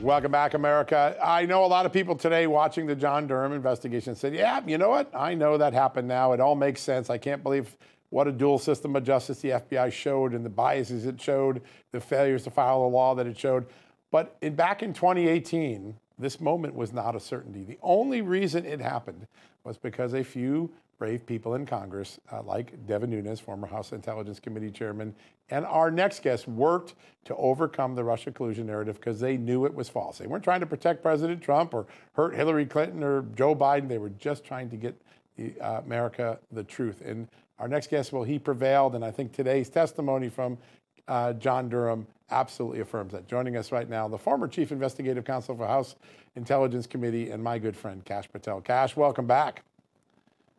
Welcome back, America. I know a lot of people today watching the John Durham investigation said, yeah, you know what? I know that happened now. It all makes sense. I can't believe what a dual system of justice the FBI showed and the biases it showed, the failures to follow the law that it showed. But back in 2018, this moment was not a certainty. The only reason it happened was because a few brave people in Congress, like Devin Nunes, former House Intelligence Committee chairman, and our next guest worked to overcome the Russia collusion narrative because they knew it was false. They weren't trying to protect President Trump or hurt Hillary Clinton or Joe Biden. They were just trying to get America the truth. And our next guest, well, he prevailed. And I think today's testimony from John Durham absolutely affirms that. Joining us right now, the former Chief Investigative Counsel for House Intelligence Committee and my good friend, Kash Patel. Kash, welcome back.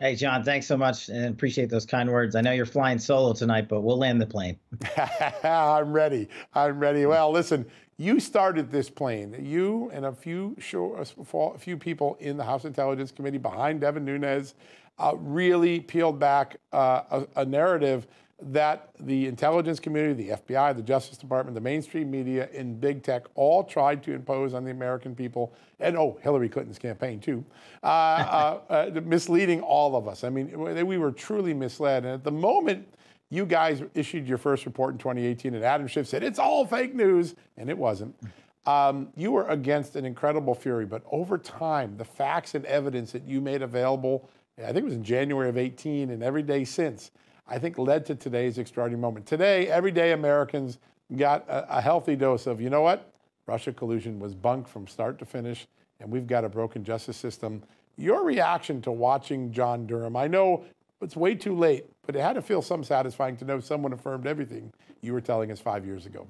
Hey, John, thanks so much and appreciate those kind words. I know you're flying solo tonight, but we'll land the plane. I'm ready. I'm ready. Well, listen, you started this plane. You and a few people in the House Intelligence Committee behind Devin Nunes really peeled back a narrative that the intelligence community, the FBI, the Justice Department, the mainstream media, and big tech all tried to impose on the American people, and oh, Hillary Clinton's campaign too, misleading all of us. I mean, we were truly misled. And at the moment you guys issued your first report in 2018, and Adam Schiff said, it's all fake news, and it wasn't. You were against an incredible fury, but over time, the facts and evidence that you made available, I think it was in January of 18 and every day since, I think led to today's extraordinary moment. Today, everyday Americans got a healthy dose of, you know what? Russia collusion was bunk from start to finish, and we've got a broken justice system. Your reaction to watching John Durham, I know it's way too late, but it had to feel some satisfying to know someone affirmed everything you were telling us 5 years ago.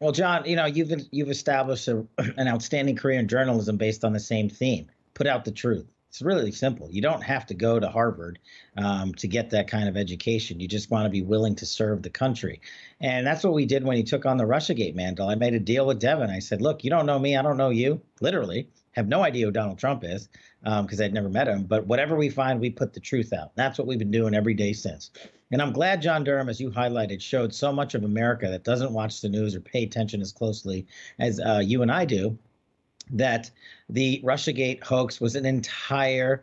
Well, John, you know, you've established an outstanding career in journalism based on the same theme, put out the truth. It's really simple. You don't have to go to Harvard to get that kind of education. You just want to be willing to serve the country. And that's what we did when he took on the Russiagate mantle. I made a deal with Devin. I said, look, you don't know me. I don't know you. Literally have no idea who Donald Trump is because I'd never met him. But whatever we find, we put the truth out. That's what we've been doing every day since. And I'm glad John Durham, as you highlighted, showed so much of America that doesn't watch the news or pay attention as closely as you and I do, that the Russiagate hoax was an entire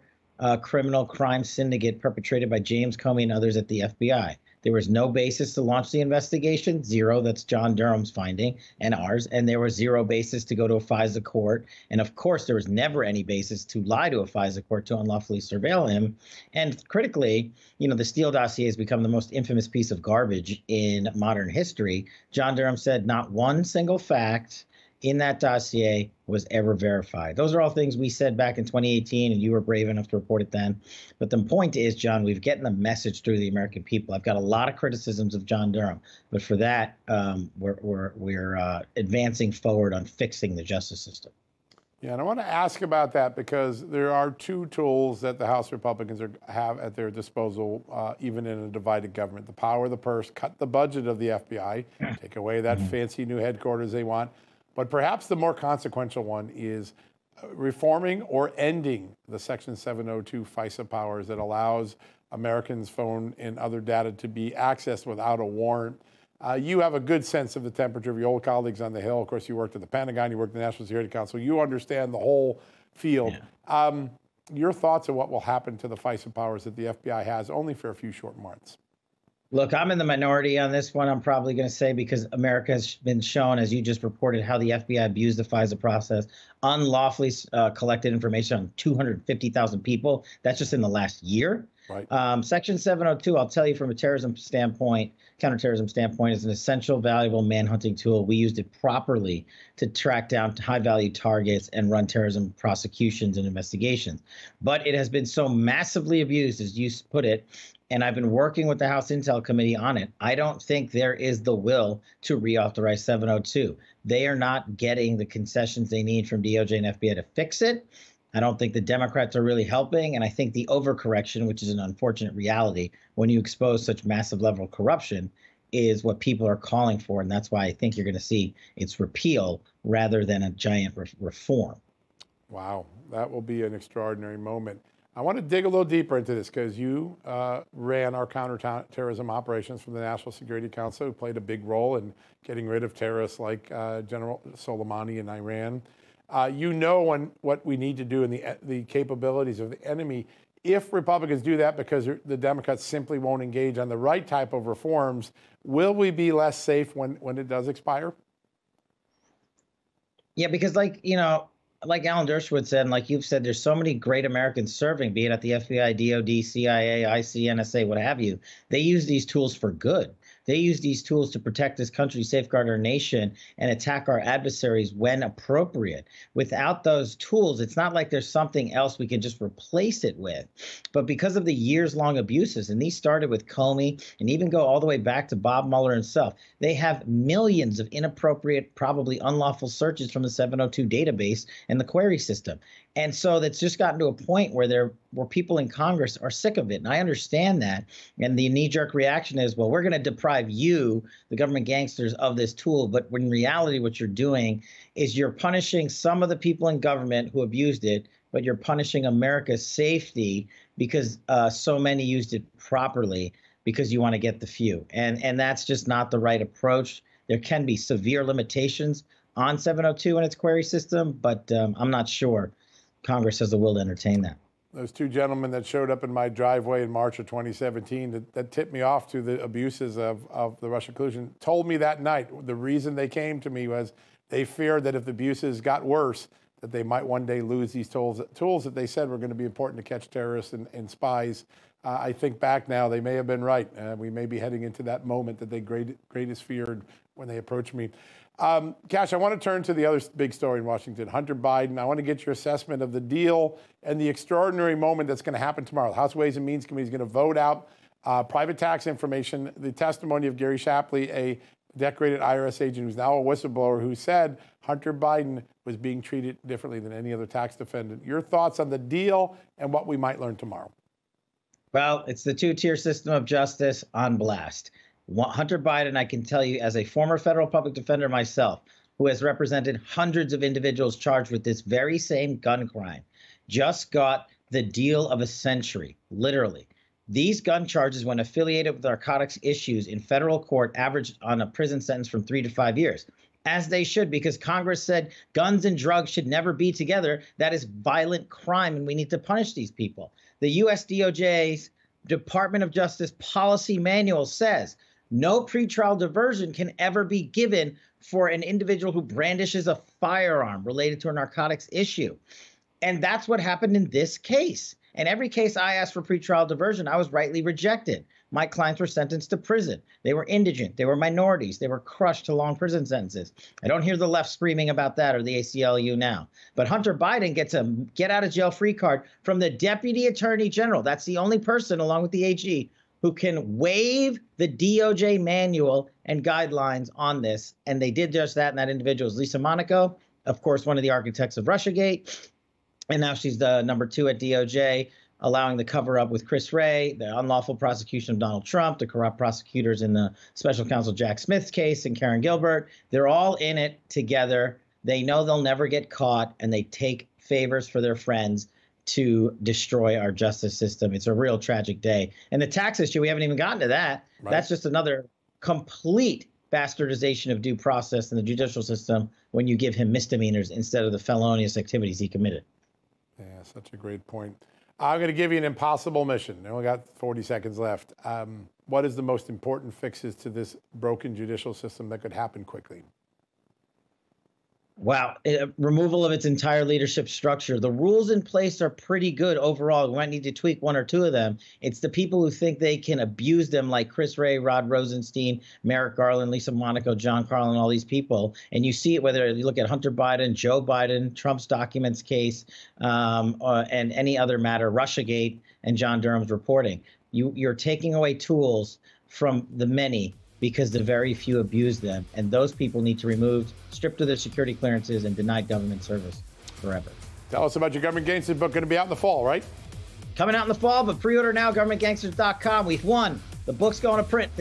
criminal crime syndicate perpetrated by James Comey and others at the FBI. There was no basis to launch the investigation, zero. That's John Durham's finding and ours. And there was zero basis to go to a FISA court. And of course, there was never any basis to lie to a FISA court to unlawfully surveil him. And critically, you know, the Steele dossier has become the most infamous piece of garbage in modern history. John Durham said not one single fact in that dossier was ever verified. Those are all things we said back in 2018, and you were brave enough to report it then. But the point is, John, we've gotten the message through the American people. I've got a lot of criticisms of John Durham, but for that, we're advancing forward on fixing the justice system. Yeah, and I want to ask about that because there are two tools that the House Republicans have at their disposal, even in a divided government. The power of the purse, cut the budget of the FBI, take away that fancy new headquarters they want. But perhaps the more consequential one is reforming or ending the Section 702 FISA powers that allows Americans' phone and other data to be accessed without a warrant. You have a good sense of the temperature of your old colleagues on the Hill. Of course, you worked at the Pentagon. You worked at the National Security Council. You understand the whole field. Yeah. Your thoughts on what will happen to the FISA powers that the FBI has only for a few short months? Look, I'm in the minority on this one, I'm probably going to say, because America has been shown, as you just reported, how the FBI abused the FISA process, unlawfully collected information on 250,000 people. That's just in the last year. Right. Section 702, I'll tell you from a terrorism standpoint, counterterrorism standpoint, is an essential, valuable manhunting tool. We used it properly to track down high-value targets and run terrorism prosecutions and investigations. But it has been so massively abused, as you put it, and I've been working with the House Intel Committee on it. I don't think there is the will to reauthorize 702. They are not getting the concessions they need from DOJ and FBI to fix it. I don't think the Democrats are really helping. And I think the overcorrection, which is an unfortunate reality when you expose such massive level of corruption, is what people are calling for. And that's why I think you're going to see its repeal rather than a giant reform. Wow. That will be an extraordinary moment. I want to dig a little deeper into this because you ran our counterterrorism operations from the National Security Council, who played a big role in getting rid of terrorists like General Soleimani in Iran. You know what we need to do and the capabilities of the enemy if Republicans do that, because the Democrats simply won't engage on the right type of reforms. Will we be less safe when it does expire? Yeah, because like Alan Dershowitz said, and like you've said, there's so many great Americans serving, be it at the FBI, DOD, CIA, IC, NSA, what have you. They use these tools for good. They use these tools to protect this country, safeguard our nation, and attack our adversaries when appropriate. Without those tools, it's not like there's something else we can just replace it with. But because of the years-long abuses, and these started with Comey and even go all the way back to Bob Mueller himself, they have millions of inappropriate, probably unlawful searches from the 702 database and the query system. And so that's just gotten to a point where where people in Congress are sick of it. And I understand that. And the knee-jerk reaction is, well, we're going to deprive you, the government gangsters, of this tool. But in reality, what you're doing is you're punishing some of the people in government who abused it, but you're punishing America's safety because so many used it properly because you want to get the few. And that's just not the right approach. There can be severe limitations on 702 and its query system, but I'm not sure Congress has the will to entertain that. Those two gentlemen that showed up in my driveway in March of 2017 that tipped me off to the abuses of the Russia collusion told me that night the reason they came to me was they feared that if the abuses got worse, that they might one day lose these tools that they said were going to be important to catch terrorists and spies. I think back now, they may have been right. We may be heading into that moment that they greatest feared when they approached me. Kash, I want to turn to the other big story in Washington, Hunter Biden. I want to get your assessment of the deal and the extraordinary moment that's going to happen tomorrow. The House Ways and Means Committee is going to vote out private tax information. The testimony of Gary Shapley, a decorated IRS agent who's now a whistleblower, who said Hunter Biden was being treated differently than any other tax defendant. Your thoughts on the deal and what we might learn tomorrow? Well, it's the two-tier system of justice on blast. Hunter Biden, I can tell you, as a former federal public defender myself, who has represented hundreds of individuals charged with this very same gun crime, just got the deal of a century, literally. These gun charges, when affiliated with narcotics issues in federal court, averaged on a prison sentence from 3 to 5 years, as they should, because Congress said guns and drugs should never be together. That is violent crime, and we need to punish these people. The U.S. DOJ's Department of Justice policy manual says no pretrial diversion can ever be given for an individual who brandishes a firearm related to a narcotics issue. And that's what happened in this case. In every case I asked for pretrial diversion, I was rightly rejected. My clients were sentenced to prison. They were indigent. They were minorities. They were crushed to long prison sentences. I don't hear the left screaming about that or the ACLU now. But Hunter Biden gets a get-out-of-jail-free card from the Deputy Attorney General. That's the only person, along with the AG, who can waive the DOJ manual and guidelines on this. And they did just that, and that individual is Lisa Monaco, of course, one of the architects of Russiagate. And now she's the #2 at DOJ, allowing the cover-up with Chris Wray, the unlawful prosecution of Donald Trump, the corrupt prosecutors in the special counsel Jack Smith's case, and Karen Gilbert. They're all in it together. They know they'll never get caught, and they take favors for their friends to destroy our justice system. It's a real tragic day. And the tax issue, we haven't even gotten to that. Right. That's just another complete bastardization of due process in the judicial system when you give him misdemeanors instead of the felonious activities he committed. Yeah, such a great point. I'm going to give you an impossible mission. I only got 40 seconds left. What is the most important fixes to this broken judicial system that could happen quickly? Wow. Removal of its entire leadership structure. The rules in place are pretty good overall. We might need to tweak one or two of them. It's the people who think they can abuse them, like Chris Wray, Rod Rosenstein, Merrick Garland, Lisa Monaco, John Carlin, all these people. And you see it whether you look at Hunter Biden, Joe Biden, Trump's documents case, and any other matter, Russiagate and John Durham's reporting. You're taking away tools from the many, because the very few abuse them. And those people need to be removed, stripped of their security clearances, and denied government service forever. Tell us about your Government Gangsters book, going to be out in the fall, right? Coming out in the fall, but pre-order now, governmentgangsters.com. We've won. The book's going to print.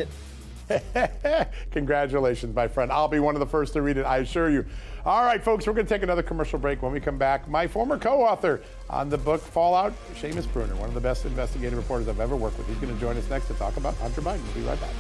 Congratulations, my friend. I'll be one of the first to read it, I assure you. All right, folks, we're going to take another commercial break. When we come back, my former co-author on the book Fallout, Seamus Bruner, one of the best investigative reporters I've ever worked with. He's going to join us next to talk about Hunter Biden. We'll be right back.